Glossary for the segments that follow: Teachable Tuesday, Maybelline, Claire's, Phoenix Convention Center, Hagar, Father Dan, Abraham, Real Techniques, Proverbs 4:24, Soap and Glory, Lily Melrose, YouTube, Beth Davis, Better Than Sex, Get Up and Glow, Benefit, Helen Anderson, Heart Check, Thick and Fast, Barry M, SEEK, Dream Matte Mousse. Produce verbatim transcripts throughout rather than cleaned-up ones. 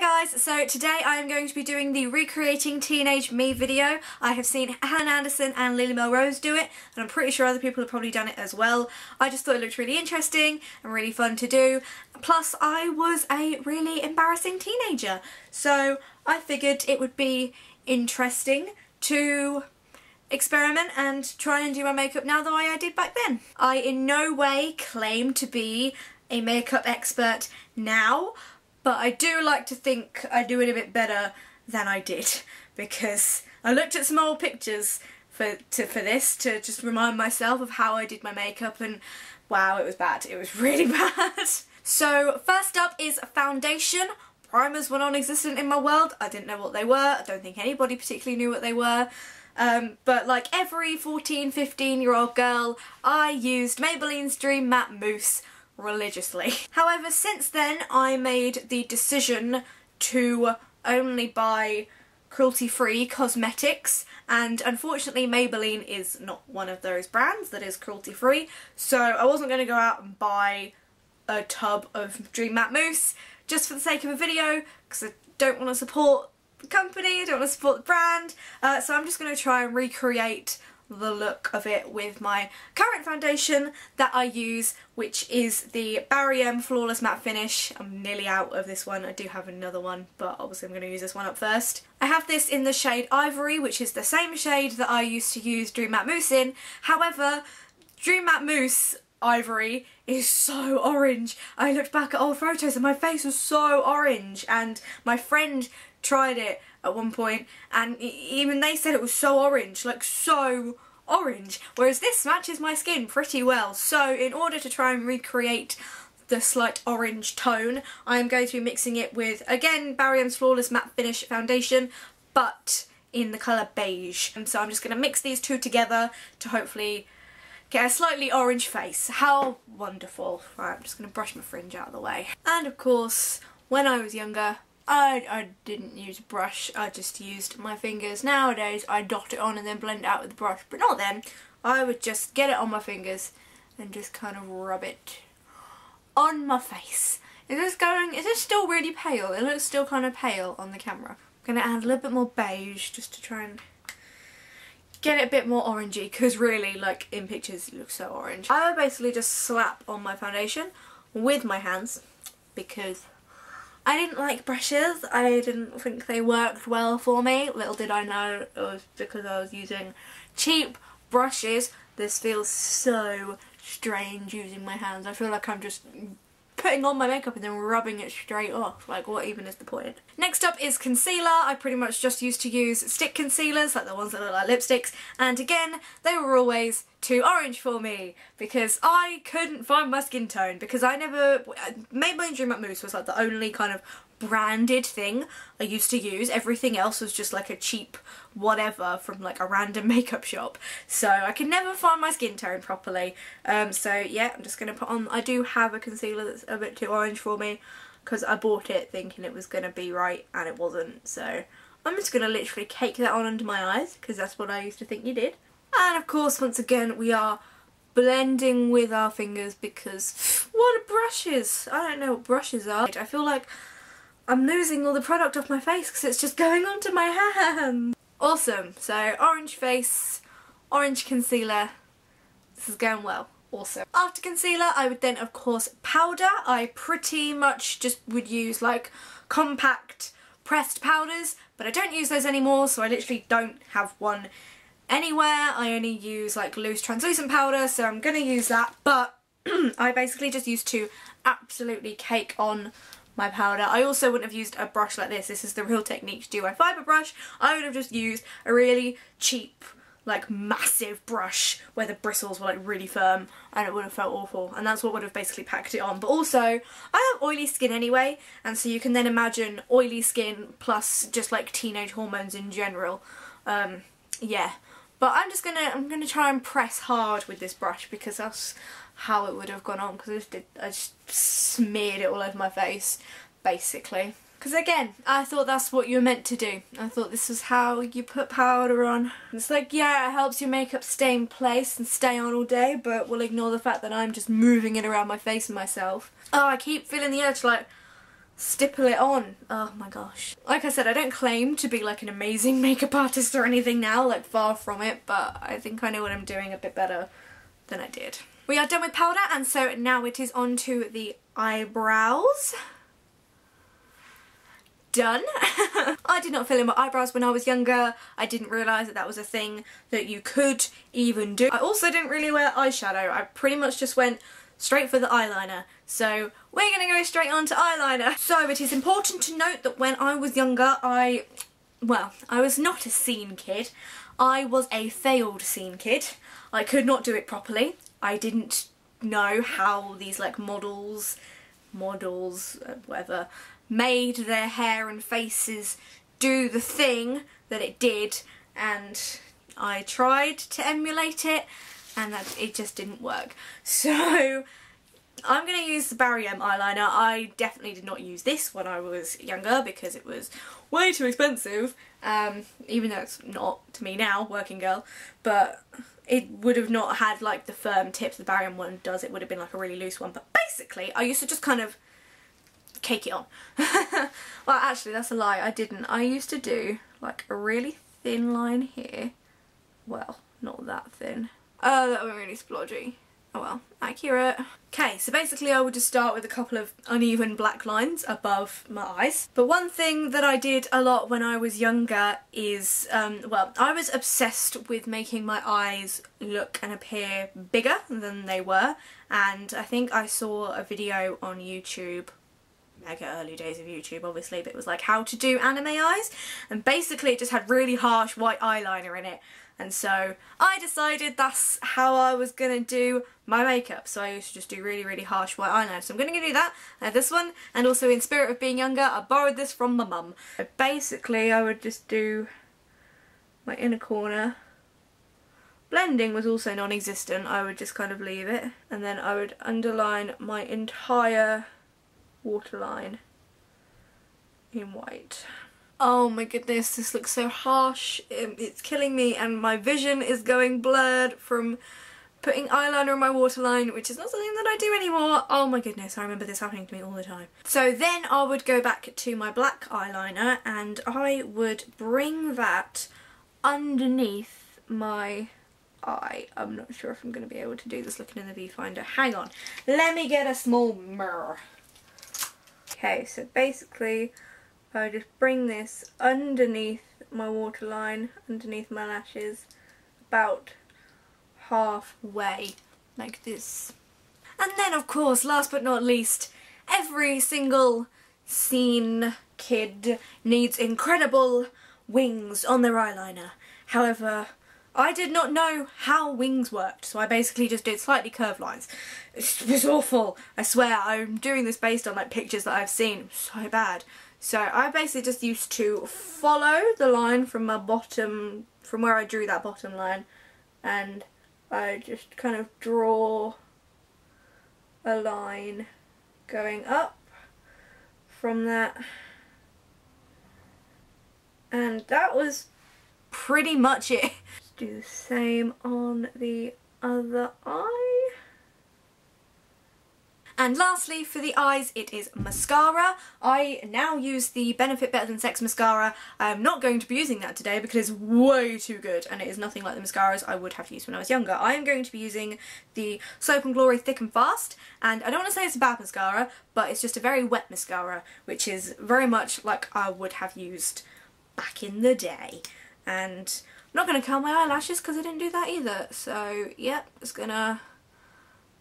Hey guys, so today I am going to be doing the recreating teenage me video. I have seen Helen Anderson and Lily Melrose do it, and I'm pretty sure other people have probably done it as well. I just thought it looked really interesting and really fun to do. Plus I was a really embarrassing teenager, so I figured it would be interesting to experiment and try and do my makeup now the way I did back then. I in no way claim to be a makeup expert now, but I do like to think I do it a bit better than I did, because I looked at some old pictures for to, for this to just remind myself of how I did my makeup, and wow, it was bad. It was really bad. So first up is foundation. Primers were non-existent in my world. I didn't know what they were. I don't think anybody particularly knew what they were. Um, but like every fourteen, fifteen year old girl, I used Maybelline's Dream Matte Mousse religiously. However, since then I made the decision to only buy cruelty-free cosmetics, and unfortunately Maybelline is not one of those brands that is cruelty-free, so I wasn't going to go out and buy a tub of Dream Matte Mousse just for the sake of a video, because I don't want to support the company, I don't want to support the brand, uh, so I'm just going to try and recreate the look of it with my current foundation that I use, which is the Barry M Flawless Matte Finish. I'm nearly out of this one. I do have another one, but obviously I'm going to use this one up first. I have this in the shade Ivory, which is the same shade that I used to use Dream Matte Mousse in. However, Dream Matte Mousse Ivory is so orange. I looked back at old photos and my face was so orange, and my friend tried it at one point and even they said it was so orange, like so orange, whereas this matches my skin pretty well. So in order to try and recreate the slight orange tone, I am going to be mixing it with, again, Barry M's Flawless Matte Finish foundation, but in the colour beige. And so I'm just going to mix these two together to hopefully get a slightly orange face. How wonderful. Right, I'm just going to brush my fringe out of the way. And of course, when I was younger, I, I didn't use a brush, I just used my fingers. Nowadays I dot it on and then blend it out with the brush, but not then. I would just get it on my fingers and just kind of rub it on my face. Is this going, is this still really pale? It looks still kind of pale on the camera. I'm going to add a little bit more beige just to try and get it a bit more orangey, because really, like in pictures, it looks so orange. I would basically just slap on my foundation with my hands, because I didn't like brushes, I didn't think they worked well for me. Little did I know it was because I was using cheap brushes. This feels so strange using my hands. I feel like I'm just putting on my makeup and then rubbing it straight off. Like, what even is the point? Next up is concealer. I pretty much just used to use stick concealers, like the ones that look like lipsticks, and again, they were always too orange for me because I couldn't find my skin tone, because I never, Maybelline Dream Matte Mousse was like the only kind of branded thing I used to use. Everything else was just like a cheap whatever from like a random makeup shop, so I could never find my skin tone properly. Um, so yeah, I'm just going to put on, I do have a concealer that's a bit too orange for me because I bought it thinking it was going to be right and it wasn't, so I'm just going to literally cake that on under my eyes because that's what I used to think you did. And of course, once again, we are blending with our fingers because what are brushes? I don't know what brushes are. I feel like I'm losing all the product off my face because it's just going onto my hand. Awesome. So orange face, orange concealer. This is going well. Awesome. After concealer, I would then of course powder. I pretty much just would use like compact pressed powders, but I don't use those anymore, so I literally don't have one anywhere. I only use like loose translucent powder, so I'm gonna use that, but I basically just used to absolutely cake on my powder. I also wouldn't have used a brush like this. This is the Real Techniques Duo Fibre brush. I would have just used a really cheap, like massive brush where the bristles were like really firm, and it would have felt awful, and that's what would have basically packed it on. But also I have oily skin anyway, and so you can then imagine oily skin plus just like teenage hormones in general. Um, yeah. But I'm just gonna I'm gonna try and press hard with this brush, because that's how it would have gone on, because I just did, I just smeared it all over my face basically. Because again, I thought that's what you're meant to do. I thought this was how you put powder on. It's like, yeah, it helps your makeup stay in place and stay on all day, but we'll ignore the fact that I'm just moving it around my face myself. Oh, I keep feeling the urge to like stipple it on. Oh my gosh. Like I said, I don't claim to be like an amazing makeup artist or anything now, like far from it, but I think I know what I'm doing a bit better than I did. We are done with powder, and so now it is on to the eyebrows. Done. I did not fill in my eyebrows when I was younger. I didn't realise that that was a thing that you could even do. I also didn't really wear eyeshadow. I pretty much just went straight for the eyeliner. So we're going to go straight on to eyeliner. So it is important to note that when I was younger, I, well, I was not a scene kid. I was a failed scene kid. I could not do it properly. I didn't know how these like models, models, whatever, made their hair and faces do the thing that it did, and I tried to emulate it and that it just didn't work. So I'm going to use the Barry M eyeliner. I definitely did not use this when I was younger because it was way too expensive, um, even though it's not to me now, working girl, but it would have not had like the firm tips the Barry M one does. It would have been like a really loose one, but basically I used to just kind of cake it on. Well, actually that's a lie, I didn't. I used to do like a really thin line here. Well, not that thin. Oh, that was really splodgy. Oh well, accurate. Okay, so basically I would just start with a couple of uneven black lines above my eyes. But one thing that I did a lot when I was younger is, um, well, I was obsessed with making my eyes look and appear bigger than they were. And I think I saw a video on YouTube, mega early days of YouTube obviously, but it was like how to do anime eyes, and basically it just had really harsh white eyeliner in it, and so I decided that's how I was gonna do my makeup. So I used to just do really really harsh white eyeliner, so I'm gonna do that. I have this one, and also in spirit of being younger I borrowed this from my mum. So basically I would just do my inner corner. Blending was also non-existent, I would just kind of leave it, and then I would underline my entire waterline in white. Oh my goodness, this looks so harsh. It's killing me, and my vision is going blurred from putting eyeliner on my waterline, which is not something that I do anymore. Oh my goodness, I remember this happening to me all the time. So then I would go back to my black eyeliner, and I would bring that underneath my eye. I'm not sure if I'm going to be able to do this looking in the viewfinder. Hang on, let me get a small mirror. Okay, so basically I just bring this underneath my waterline, underneath my lashes, about halfway, like this. And then of course, last but not least, every single scene kid needs incredible wings on their eyeliner. However, I did not know how wings worked, so I basically just did slightly curved lines. It was awful, I swear. I'm doing this based on like pictures that I've seen. So bad. So I basically just used to follow the line from my bottom, from where I drew that bottom line, and I just kind of draw a line going up from that, and that was pretty much it. Do the same on the other eye. And lastly, for the eyes, it is mascara. I now use the Benefit Better Than Sex mascara. I am not going to be using that today because it's way too good and it is nothing like the mascaras I would have used when I was younger. I am going to be using the Soap and Glory Thick and Fast, and I don't want to say it's a bad mascara, but it's just a very wet mascara, which is very much like I would have used back in the day. And I'm not going to curl my eyelashes because I didn't do that either. So, yep, just going to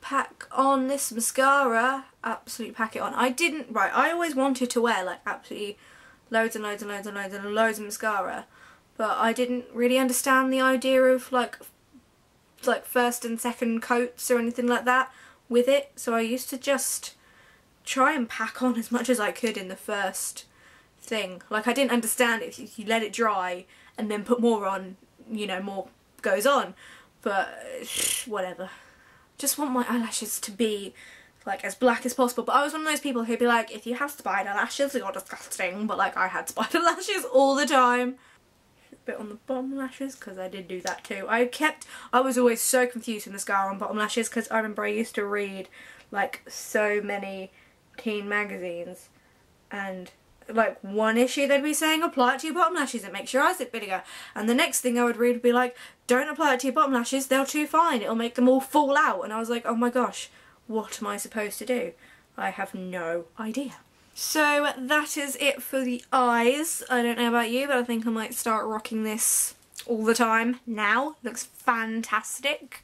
pack on this mascara. Absolutely pack it on. I didn't, right, I always wanted to wear like absolutely loads and loads and loads and loads and loads of mascara. But I didn't really understand the idea of like, like first and second coats or anything like that with it. So I used to just try and pack on as much as I could in the first thing. Like I didn't understand it. If you let it dry and then put more on, you know, more goes on, but whatever. Just want my eyelashes to be like as black as possible. But I was one of those people who'd be like, if you have spider lashes, you're disgusting, but like I had spider lashes all the time. A bit on the bottom lashes, because I did do that too. I kept, I was always so confused with mascara on bottom lashes, because I remember I used to read like so many teen magazines, and like one issue they'd be saying apply it to your bottom lashes, it makes your eyes look bigger, and the next thing I would read would be like, don't apply it to your bottom lashes, they're too fine, it'll make them all fall out. And I was like, oh my gosh, what am I supposed to do? I have no idea. So that is it for the eyes. I don't know about you, but I think I might start rocking this all the time now. Looks fantastic.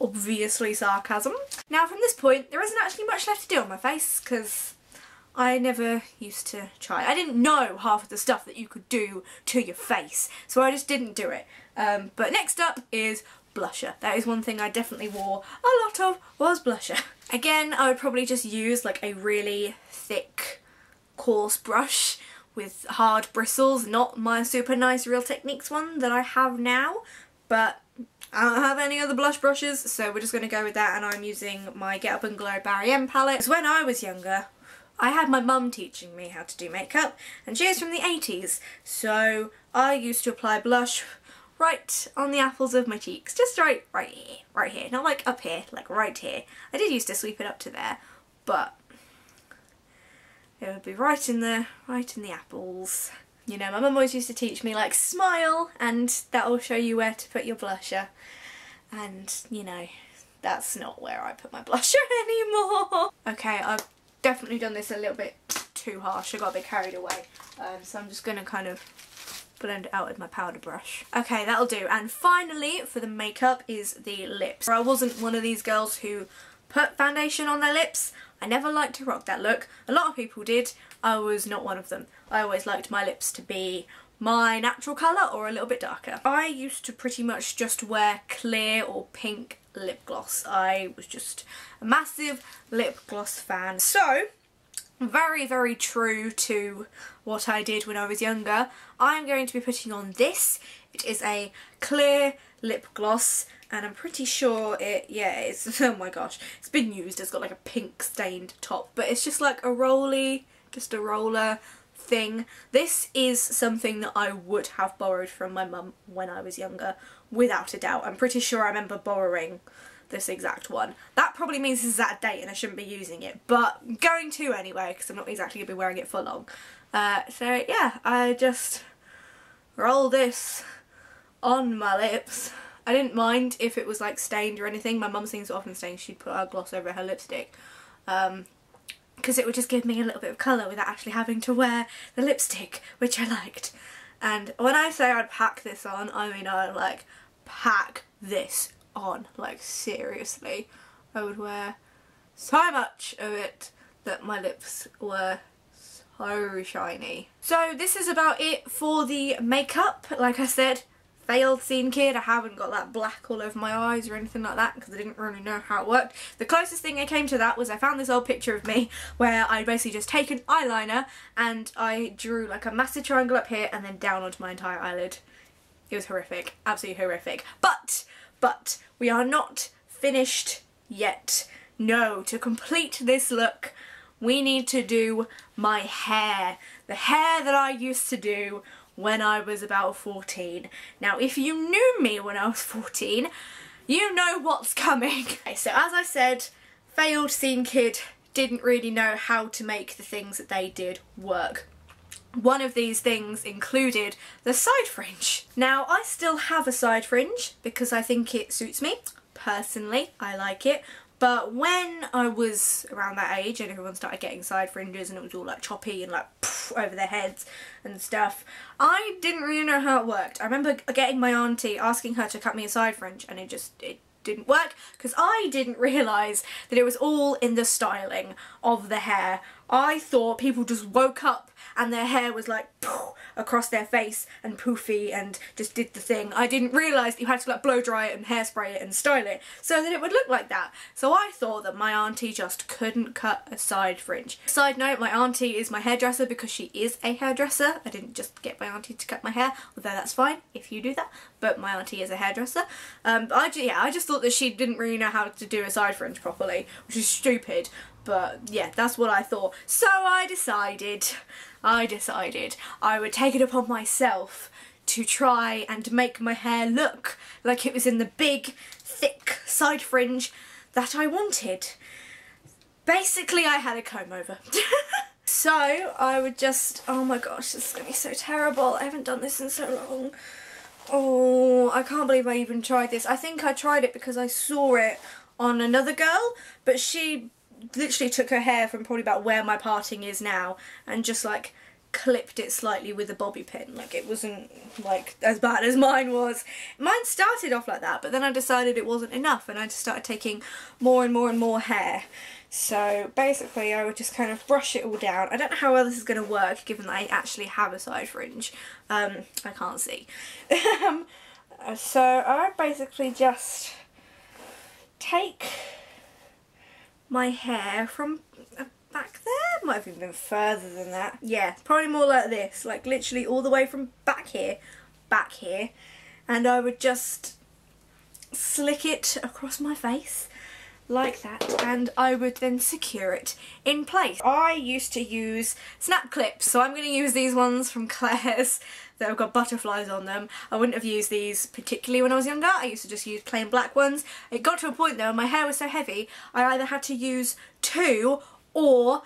Obviously sarcasm. Now from this point there isn't actually much left to do on my face because I never used to try. I didn't know half of the stuff that you could do to your face, so I just didn't do it. Um, but next up is blusher. That is one thing I definitely wore a lot of, was blusher. Again, I would probably just use like a really thick, coarse brush with hard bristles, not my super nice Real Techniques one that I have now, but I don't have any other blush brushes, so we're just going to go with that. And I'm using my Get Up and Glow Barry M palette. Because when I was younger, I had my mum teaching me how to do makeup, and she is from the eighties, so I used to apply blush right on the apples of my cheeks, just right, right here, right here, not like up here, like right here. I did used to sweep it up to there, but it would be right in the, right in the apples. You know, my mum always used to teach me, like, smile and that'll show you where to put your blusher. And, you know, that's not where I put my blusher anymore. Okay, I've definitely done this a little bit too harsh. I got a bit carried away. Um, so I'm just going to kind of blend it out with my powder brush. Okay, that'll do. And finally, for the makeup, is the lips. I wasn't one of these girls who put foundation on their lips. I never liked to rock that look. A lot of people did. I was not one of them. I always liked my lips to be my natural colour or a little bit darker. I used to pretty much just wear clear or pink lip gloss. I was just a massive lip gloss fan. So, very, very true to what I did when I was younger, I'm going to be putting on this. It is a clear lip gloss. And I'm pretty sure it, yeah, it's, oh my gosh, it's been used, it's got like a pink stained top, but it's just like a rolly, just a roller thing. This is something that I would have borrowed from my mum when I was younger, without a doubt. I'm pretty sure I remember borrowing this exact one. That probably means this is out of date and I shouldn't be using it, but I'm going to anyway, because I'm not exactly going to be wearing it for long. Uh, so yeah, I just roll this on my lips. I didn't mind if it was like stained or anything. My mum seems to often stain, she'd put her gloss over her lipstick um, because it would just give me a little bit of colour without actually having to wear the lipstick, which I liked. And when I say I'd pack this on, I mean I'd like pack this on, like seriously. I would wear so much of it that my lips were so shiny. So this is about it for the makeup. Like I said, failed scene kid. I haven't got that black all over my eyes or anything like that because I didn't really know how it worked. The closest thing I came to that was I found this old picture of me where I basically just taken eyeliner and I drew like a massive triangle up here and then down onto my entire eyelid. It was horrific, absolutely horrific. But, but we are not finished yet. No, to complete this look we need to do my hair. The hair that I used to do when I was about fourteen. Now if you knew me when I was fourteen, you know what's coming. Okay, so as I said, failed scene kid, didn't really know how to make the things that they did work. One of these things included the side fringe. Now I still have a side fringe because I think it suits me. Personally, I like it. But when I was around that age and everyone started getting side fringes and it was all like choppy and like poof, over their heads and stuff, I didn't really know how it worked. I remember getting my auntie, asking her to cut me a side fringe, and it just it didn't work because I didn't realise that it was all in the styling of the hair. I thought people just woke up and their hair was like poof, across their face and poofy and just did the thing. I didn't realise that you had to like blow dry it and hairspray it and style it so that it would look like that. So I thought that my auntie just couldn't cut a side fringe. Side note, my auntie is my hairdresser because she is a hairdresser. I didn't just get my auntie to cut my hair, although that's fine if you do that, but my auntie is a hairdresser. Um, I, yeah, I just thought that she didn't really know how to do a side fringe properly, which is stupid. But yeah, that's what I thought. So I decided, I decided I would take it upon myself to try and make my hair look like it was in the big, thick side fringe that I wanted. Basically, I had a comb over. So I would just, oh my gosh, this is going to be so terrible. I haven't done this in so long. Oh, I can't believe I even tried this. I think I tried it because I saw it on another girl, but she literally took her hair from probably about where my parting is now and just like clipped it slightly with a bobby pin. Like, it wasn't like as bad as mine was. Mine started off like that, but then I decided it wasn't enough and I just started taking more and more and more hair. So basically I would just kind of brush it all down. I don't know how well this is going to work given that I actually have a side fringe. Um, I can't see. um, so I basically just take my hair from back there. Might have even been further than that. Yeah, probably more like this. Like literally all the way from back here, back here. And I would just slick it across my face. Like that, and I would then secure it in place. I used to use snap clips, so I'm going to use these ones from Claire's that have got butterflies on them. I wouldn't have used these particularly when I was younger. I used to just use plain black ones. It got to a point though, my hair was so heavy, I either had to use two, or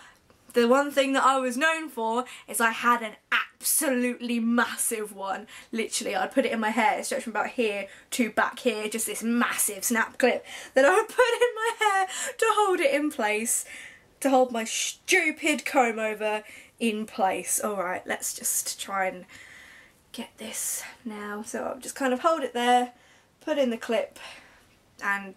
the one thing that I was known for is I had an absolutely massive one. Literally, I'd put it in my hair, stretch from about here to back here, just this massive snap clip that I would put in my hair to hold it in place, to hold my stupid comb over in place. Alright, let's just try and get this now. So I'll just kind of hold it there, put in the clip, and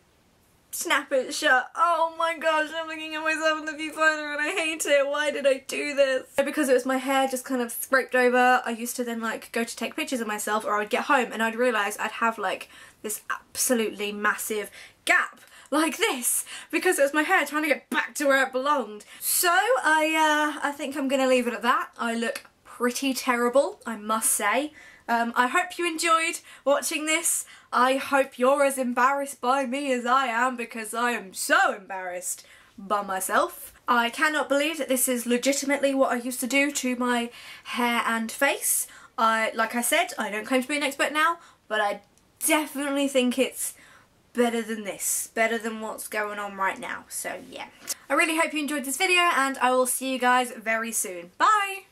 snap it shut. Oh my gosh, I'm looking at myself in the viewfinder and I hate it. Why did I do this? Because it was my hair just kind of scraped over, I used to then like go to take pictures of myself, or I'd get home and I'd realise I'd have like this absolutely massive gap like this because it was my hair trying to get back to where it belonged. So I uh, I think I'm gonna leave it at that. I look pretty terrible, I must say. Um, I hope you enjoyed watching this. I hope you're as embarrassed by me as I am, because I am so embarrassed by myself. I cannot believe that this is legitimately what I used to do to my hair and face. I, like I said, I don't claim to be an expert now, but I definitely think it's better than this, better than what's going on right now. So yeah. I really hope you enjoyed this video and I will see you guys very soon. Bye!